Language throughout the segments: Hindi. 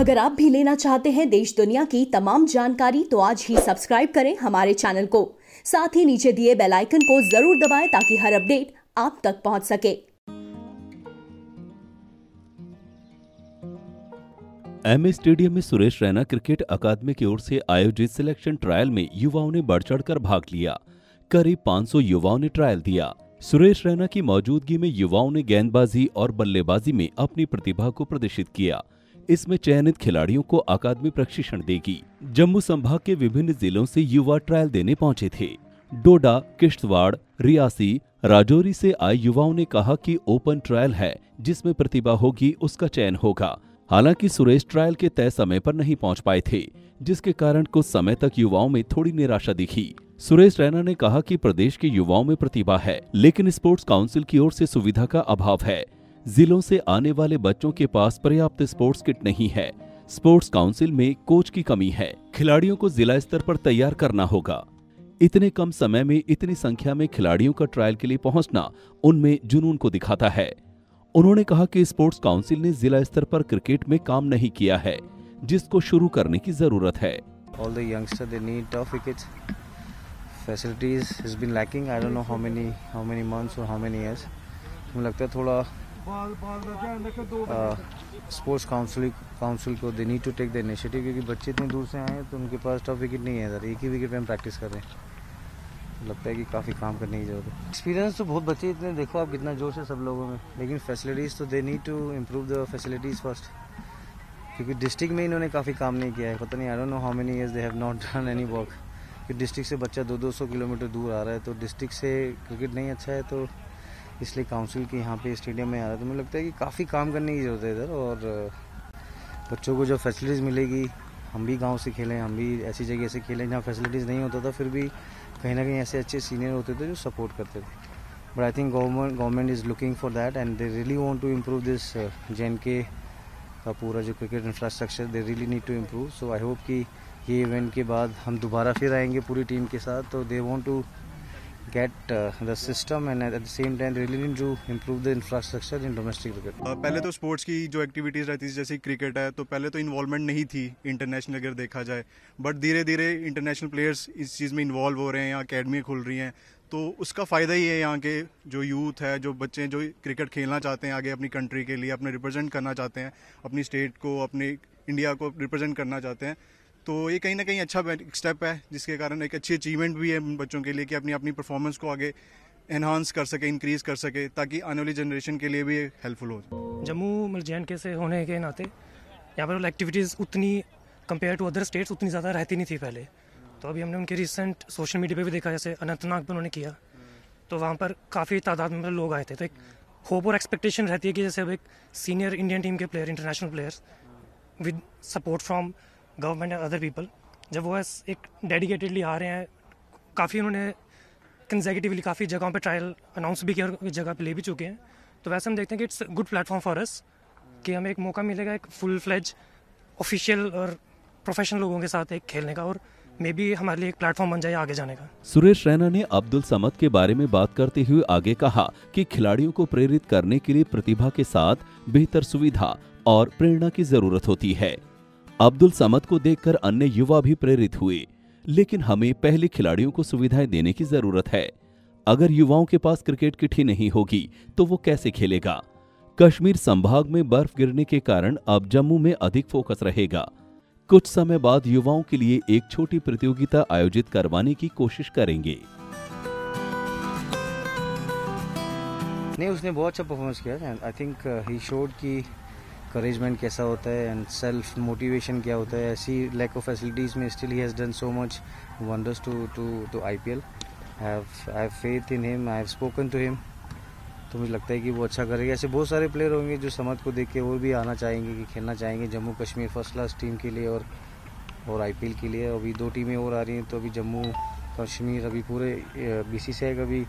अगर आप भी लेना चाहते हैं देश दुनिया की तमाम जानकारी तो आज ही सब्सक्राइब करें हमारे चैनल को। साथ ही नीचे दिए बेल आइकन को जरूर दबाएं ताकि हर अपडेट आप तक पहुंच सके। एमए स्टेडियम में सुरेश रैना क्रिकेट अकादमी की ओर से आयोजित सिलेक्शन ट्रायल में युवाओं ने बढ़ चढ़कर भाग लिया। करीब 500 युवाओं ने ट्रायल दिया। सुरेश रैना की मौजूदगी में युवाओं ने गेंदबाजी और बल्लेबाजी में अपनी प्रतिभा को प्रदर्शित किया। इसमें चयनित खिलाड़ियों को अकादमी प्रशिक्षण देगी। जम्मू संभाग के विभिन्न जिलों से युवा ट्रायल देने पहुंचे थे। डोडा, किश्तवाड़, रियासी, राजोरी से आए युवाओं ने कहा कि ओपन ट्रायल है, जिसमें प्रतिभा होगी उसका चयन होगा। हालांकि सुरेश ट्रायल के तय समय पर नहीं पहुंच पाए थे, जिसके कारण कुछ समय तक युवाओं में थोड़ी निराशा दिखी। सुरेश रैना ने कहा कि प्रदेश के युवाओं में प्रतिभा है, लेकिन स्पोर्ट्स काउंसिल की ओर से सुविधा का अभाव है। जिलों से आने वाले बच्चों के पास पर्याप्त स्पोर्ट्स किट नहीं है। स्पोर्ट्स काउंसिल में कोच की कमी है। खिलाड़ियों को जिला स्तर पर तैयार करना होगा। इतने कम समय में इतनी संख्या में खिलाड़ियों का ट्रायल के लिए पहुंचना उनमें जुनून को दिखाता है। उन्होंने कहा कि स्पोर्ट्स काउंसिल ने जिला स्तर पर क्रिकेट में काम नहीं किया है, जिसको शुरू करने की जरूरत है। All the youngsters, they need tough wickets. Facilities has been lacking. I don't know how many months or how many years. मुझे लगता है थोड़ा स्पोर्ट्स काउंसिल को they need to take the initiative, क्योंकि बच्चे इतने दूर से आए हैं तो उनके पास टफ विकेट नहीं है। एक ही विकेट पे हम प्रैक्टिस कर रहे हैं। लगता है कि काफ़ी काम करने की जरूरत है। एक्सपीरियंस तो बहुत बच्चे इतने, देखो आप कितना जोश है सब लोगों में, लेकिन फैसिलिटीज़ तो they need to improve the facilities first, क्योंकि डिस्ट्रिक्ट में इन्होंने काफ़ी काम नहीं किया है। पता नहीं, I don't know how many years they have not done any work. कि डिस्ट्रिक्ट से बच्चा 200 किलोमीटर दूर आ रहा है, तो डिस्ट्रिक्ट से क्रिकेट नहीं अच्छा है, तो इसलिए काउंसिल के यहाँ पे स्टेडियम में आ रहा है। तो मुझे लगता है कि काफ़ी काम करने की जरूरत है इधर, और बच्चों को जब फैसिलिटीज़ मिलेगी, हम भी गाँव से खेलें, हम भी ऐसी जगह से खेलें जहाँ फैसिलिटीज़ नहीं होता था, फिर भी कहीं ना कहीं ऐसे अच्छे सीनियर होते थे जो सपोर्ट करते थे। But I think government is looking for that and they really want to improve this JNK का पूरा जो cricket infrastructure, they really need to improve. So I hope कि ये इवेंट के बाद हम दोबारा फिर आएंगे पूरी टीम के साथ, तो they want to get the system and at the same time really need to improve the infrastructure in domestic cricket. पहले तो स्पोर्ट्स की जो एक्टिविटीज़ रहती थी, जैसे क्रिकेट है, तो पहले तो इन्वॉल्वमेंट नहीं थी इंटरनेशनल अगर देखा जाए, बट धीरे धीरे इंटरनेशनल प्लेयर्स इस चीज़ में इन्वॉल्व हो रहे हैं, यहाँ अकेडमी खुल रही हैं, तो उसका फ़ायदा ही है यहाँ के जो यूथ है, जो बच्चे जो क्रिकेट खेलना चाहते हैं, आगे अपनी कंट्री के लिए अपने रिप्रेजेंट करना चाहते हैं, अपनी स्टेट को, अपने इंडिया को रिप्रेजेंट करना चाहते हैं, तो ये कहीं ना कहीं अच्छा स्टेप है, जिसके कारण एक अच्छी अचीवमेंट भी है उन बच्चों के लिए कि अपनी अपनी परफॉर्मेंस को आगे एनहांस कर सके, इंक्रीज कर सके, ताकि आने वाली जनरेशन के लिए भी हेल्पफुल हो। जम्मू JNK से होने के नाते यहाँ पर एक्टिविटीज़ उतनी कंपेयर टू अदर स्टेट्स उतनी ज़्यादा रहती नहीं थी पहले, तो अभी हमने उनके रिसेंट सोशल मीडिया पर भी देखा, जैसे अनंतनाग पर उन्होंने किया, तो वहाँ पर काफ़ी तादाद में लोग आए थे। तो एक होप और एक्सपेक्टेशन रहती है कि जैसे अब एक सीनियर इंडियन टीम के player, international players with support from government and other people, जब वो एक डेडिकेटेडली आ रहे हैं, काफ़ी उन्होंने कंसेक्यूटिवली काफ़ी जगहों पे ट्रायल अनाउंस भी किया और जगह पे ले भी चुके हैं, तो वैसे हम देखते हैं कि it's good platform for us कि हमें एक मौका मिलेगा एक फुल फ्लेज ऑफिशियल और प्रोफेशनल लोगों के साथ एक खेलने का, और मे बी हमारे लिए एक प्लेटफॉर्म बन जाए आगे जाने का। सुरेश रैना ने अब्दुल समद के बारे में बात करते हुए आगे कहा कि खिलाड़ियों को प्रेरित करने के लिए प्रतिभा के साथ बेहतर सुविधा और प्रेरणा की जरूरत होती है। अब्दुल समद को देखकर अन्य युवा भी प्रेरित हुए, लेकिन हमें पहले खिलाड़ियों को सुविधाएं देने की जरूरत है। अगर युवाओं के पास क्रिकेट किट ही नहीं होगी तो वो कैसे खेलेगा। कश्मीर संभाग में बर्फ गिरने के कारण अब जम्मू में अधिक फोकस रहेगा। कुछ समय बाद युवाओं के लिए एक छोटी प्रतियोगिता आयोजित करवाने की कोशिश करेंगे। नहीं, उसने बहुत अच्छा परफॉर्मेंस किया। आई थिंक ही शोड कि करेजमेंट कैसा होता है एंड सेल्फ मोटिवेशन क्या होता है। ऐसी लैक ऑफ फैसिलिटीज़ में still he has done so much wonders to IPL। I have faith in him, I have spoken to him, तो मुझे लगता है कि वो अच्छा करेगा। ऐसे बहुत सारे प्लेयर होंगे जो समद को देख के वो भी आना चाहेंगे, कि खेलना चाहेंगे Jammu Kashmir first class team के लिए और IPL के लिए। अभी 2 टीमें और आ रही हैं, तो अभी जम्मू कश्मीर अभी पूरे BCCI का भी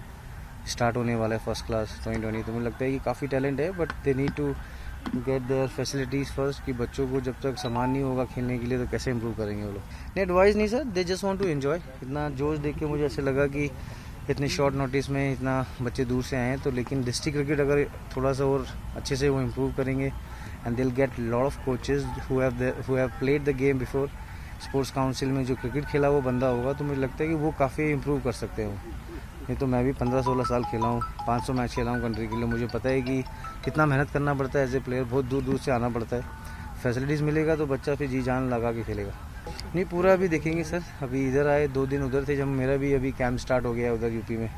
स्टार्ट होने वाला है फर्स्ट क्लास 2020, तो मुझे लगता है कि काफ़ी टैलेंट है, but they need to get their facilities first, कि बच्चों को जब तक सामान नहीं होगा खेलने के लिए तो कैसे इम्प्रूव करेंगे वो लोग। नहीं, एडवाइस नहीं sir, they just want to enjoy. इतना जोश देख के मुझे ऐसे लगा कि इतने शॉर्ट नोटिस में इतना बच्चे दूर से आए हैं, तो लेकिन डिस्ट्रिक्ट क्रिकेट अगर थोड़ा सा और अच्छे से वो इम्प्रूव करेंगे and they'll get a lot of coaches who have played the game before. Sports council में जो क्रिकेट खेला वो बंदा होगा तो मुझे लगता है कि वो काफ़ी इम्प्रूव कर सकते हो। नहीं तो मैं भी 15-16 साल खेला हूँ, 500 मैच खेला हूँ कंट्री के लिए, मुझे पता है कि कितना मेहनत करना पड़ता है एज ए प्लेयर, बहुत दूर दूर से आना पड़ता है। फैसिलिटीज़ मिलेगा तो बच्चा फिर जी जान लगा के खेलेगा। नहीं पूरा अभी देखेंगे सर, अभी इधर आए 2 दिन उधर थे, जब मेरा भी अभी कैंप स्टार्ट हो गया है उधर यूपी में,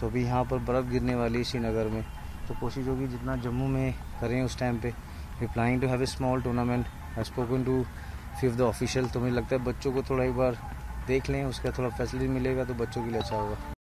तो अभी यहाँ पर बर्फ़ गिरने वाली है श्रीनगर में, तो कोशिश होगी जितना जम्मू में करें उस टाइम पे। We planning to have a small tournament, I spoken to few of the official. तो मुझे लगता है बच्चों को थोड़ा एक बार देख लें, उसका थोड़ा फैसिलिटी मिलेगा तो बच्चों के लिए अच्छा होगा।